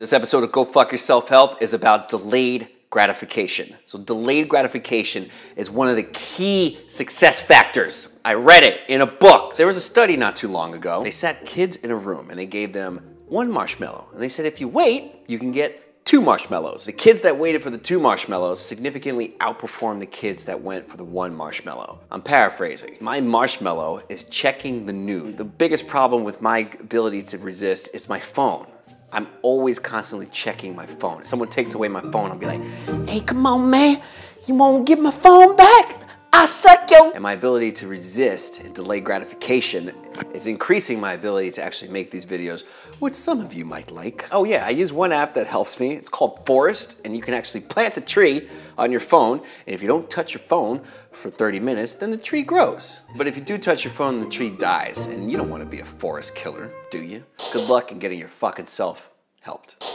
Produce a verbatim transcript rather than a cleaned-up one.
This episode of Go Fuck Yourself Help is about delayed gratification. So delayed gratification is one of the key success factors. I read it in a book. There was a study not too long ago. They sat kids in a room and they gave them one marshmallow. And they said, if you wait, you can get two marshmallows. The kids that waited for the two marshmallows significantly outperformed the kids that went for the one marshmallow. I'm paraphrasing. My marshmallow is checking the news. The biggest problem with my ability to resist is my phone. I'm always constantly checking my phone. If someone takes away my phone, I'll be like, hey, come on, man. You won't get my phone back? I suck yo. And my ability to resist and delay gratification is increasing my ability to actually make these videos, which some of you might like. Oh yeah, I use one app that helps me. It's called Forest, and you can actually plant a tree on your phone. And if you don't touch your phone for thirty minutes, then the tree grows. But if you do touch your phone, the tree dies. And you don't want to be a forest killer, do you? Good luck in getting your fucking self helped.